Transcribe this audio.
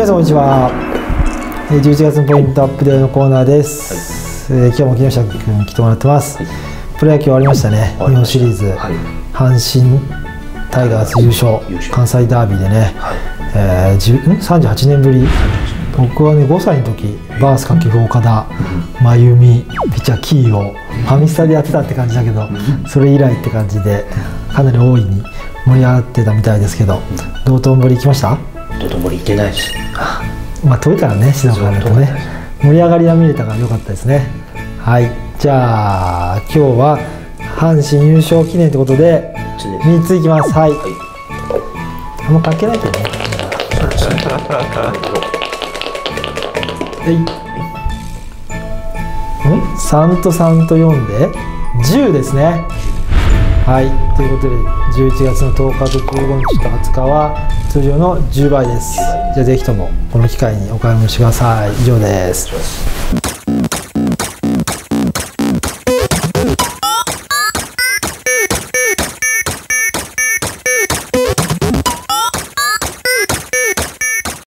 皆さんこんにちは。11月のポイントアップデートのコーナーです。今日も木下君に来てもらってます。プロ野球終わりましたね。日本シリーズ、阪神タイガース優勝、関西ダービーでね、38年ぶり。僕はね5歳の時バース掛布岡田真由美ピッチャーキーをファミスタでやってたって感じだけど、それ以来って感じでかなり大いに盛り上がってたみたいですけど、道頓堀行きました？道頓堀行ってないし、まあ遠いからね、静岡だとね。盛り上がりは見れたから良かったですね。はい、じゃあ今日は阪神優勝記念ということで3ついきます。はい、あんま関係ないけどね。3と3と4で10ですね。はい、ということで11月の10日と15日と20日は通常の10倍です。じゃあ是非ともこの機会にお買い物してください。以上です。